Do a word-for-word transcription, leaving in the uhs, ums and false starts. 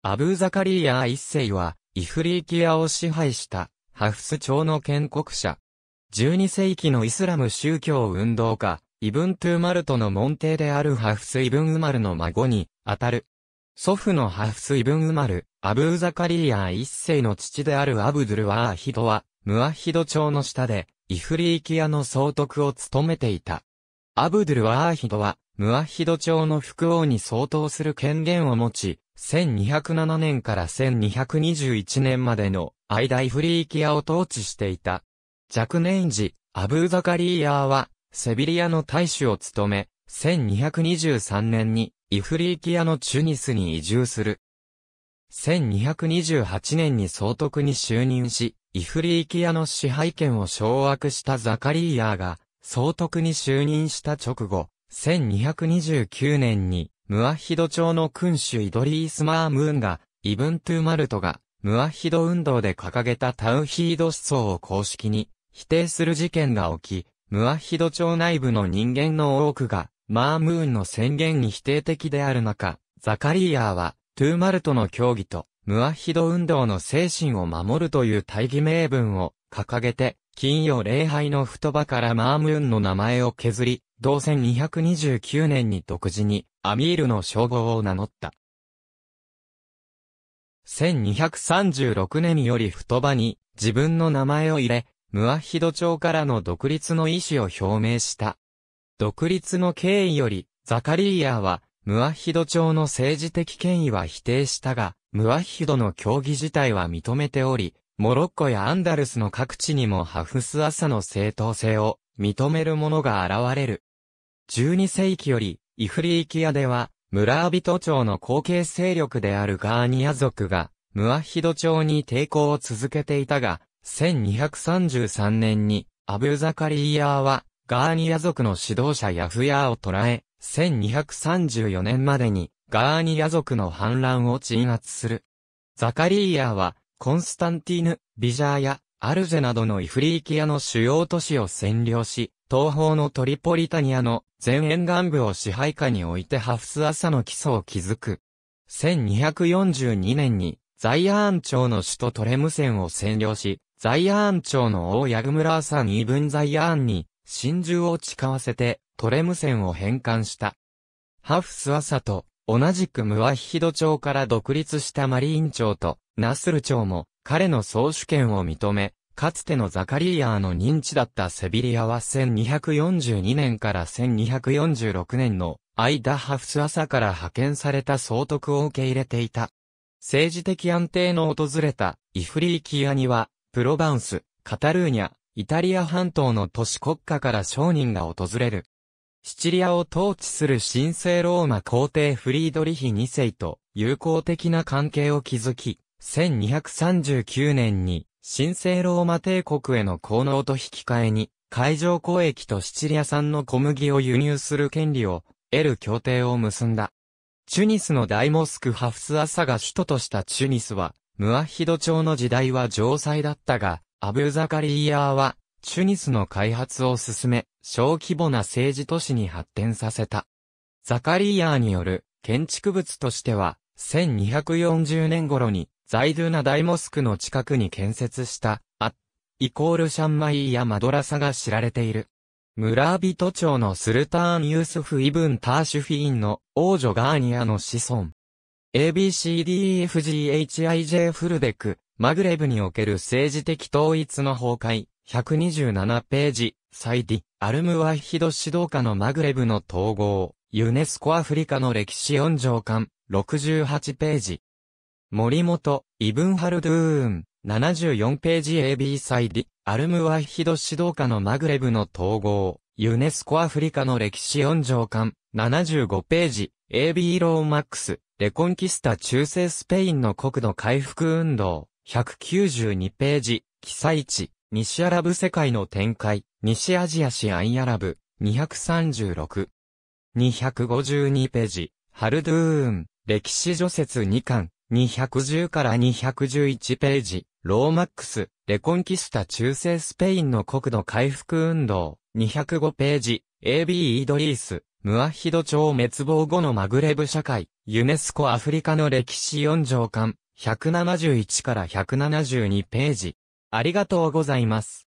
アブー・ザカリーヤー一世は、イフリーキアを支配した、ハフス朝の建国者。じゅうに世紀のイスラム宗教運動家、イブン・トゥ・マルトの門弟であるハフス・イブン・ウマルの孫に、あたる。祖父のハフス・イブン・ウマル、アブー・ザカリーヤー一世の父であるアブドゥル・ワーヒドは、ムアヒド朝の下で、イフリーキアの総督を務めていた。アブドゥル・ワーヒドは、ムアヒド朝の副王に相当する権限を持ち、せんにひゃくなな年からせんにひゃくにじゅういち年までの間イフリーキアを統治していた。若年時、アブー・ザカリーヤーは、セビリアの大使を務め、せんにひゃくにじゅうさん年にイフリーキアのチュニスに移住する。せんにひゃくにじゅうはち年に総督に就任し、イフリーキアの支配権を掌握したザカリーヤーが、総督に就任した直後、せんにひゃくにじゅうきゅう年に、ムアヒド朝の君主イドリース・マームーンが、イブン・トゥ・マルトが、ムアヒド運動で掲げたタウヒード思想を公式に否定する事件が起き、ムアヒド朝内部の人間の多くが、マームーンの宣言に否定的である中、ザカリーヤーは、トゥ・マルトの教義と、ムアヒド運動の精神を守るという大義名分を掲げて、金曜礼拝の太場からマームーンの名前を削り、同せんにひゃくにじゅうきゅう年に独自にアミールの称号を名乗った。せんにひゃくさんじゅうろく年より太場に自分の名前を入れ、ムアヒド朝からの独立の意思を表明した。独立の経緯より、ザカリーヤーは、ムアヒド朝の政治的権威は否定したが、ムアヒドの教義自体は認めており、モロッコやアンダルスの各地にもハフス・アサの正当性を認めるものが現れる。じゅうに世紀より、イフリーキアでは、ムラービト朝の後継勢力であるガーニア族が、ムアヒド朝に抵抗を続けていたが、せんにひゃくさんじゅうさん年に、アブー・ザカリーヤーは、ガーニア族の指導者ヤフヤーを捕らえ、せんにひゃくさんじゅうよん年までに、ガーニア族の反乱を鎮圧する。ザカリーヤーは、コンスタンティーヌ、ビジャーやアルジェなどのイフリーキアの主要都市を占領し、東方のトリポリタニアの全沿岸部を支配下に置いてハフス・アサの基礎を築く。せんにひゃくよんじゅうに年にザイアーン朝の首都トレムセンを占領し、ザイアーン朝の王ヤグムラーサン・イブン・ザイアーンに真珠を誓わせてトレムセンを返還した。ハフス・アサと同じくムアヒド朝から独立したマリーン朝とナスル朝も彼の総主権を認め、かつてのザカリーヤーの認知だったセビリアはせんにひゃくよんじゅうに年からせんにひゃくよんじゅうろく年の間ハフス・アサから派遣された総督を受け入れていた。政治的安定の訪れたイフリーキアには、プロバンス、カタルーニャ、イタリア半島の都市国家から商人が訪れる。シチリアを統治する神聖ローマ皇帝フリードリヒに世と友好的な関係を築き、せんにひゃくさんじゅうきゅう年に神聖ローマ帝国への功能と引き換えに、海上交易とシチリア産の小麦を輸入する権利を得る協定を結んだ。チュニスの大モスクハフス・アサが首都としたチュニスは、ムアヒド朝の時代は城塞だったが、アブー・ザカリーヤーは、チュニスの開発を進め、小規模な政治都市に発展させた。ザカリーヤーによる建築物としては、せんにひゃくよんじゅう年頃にザイドゥナ大モスクの近くに建設した、アッイコールシャンマイーやマドラサが知られている。ムラービト朝のスルターン・ユースフ・イブン・ターシュフィーンの王女ガーニアの子孫。エービーシーディーイーエフジーエイチアイジェー フルデク、マグレブにおける政治的統一の崩壊。ひゃくにじゅうななページ、サイディ、アルムワヒド指導下のマグレブの統合、ユネスコアフリカの歴史よん条巻、ろくじゅうはちページ。森本、イブンハルドゥーン、ななじゅうよんページ エービー サイディ、アルムワヒド指導下のマグレブの統合、ユネスコアフリカの歴史よん条巻、ななじゅうごページ、エービー ローマックス、レコンキスタ中世スペインの国土回復運動、ひゃくきゅうじゅうにページ、記載地。西アラブ世界の展開、西アジア史アイアラブ、にひゃくさんじゅうろく。にひゃくごじゅうにページ、ハルドゥーン、歴史序説に巻、にひゃくじゅうからにひゃくじゅういちページ、ローマックス、レコンキスタ中世スペインの国土回復運動、にひゃくごページ、エービー イドリース、ムアヒド朝滅亡後のマグレブ社会、ユネスコアフリカの歴史よん条巻、ひゃくななじゅういちからひゃくななじゅうにページ。ありがとうございます。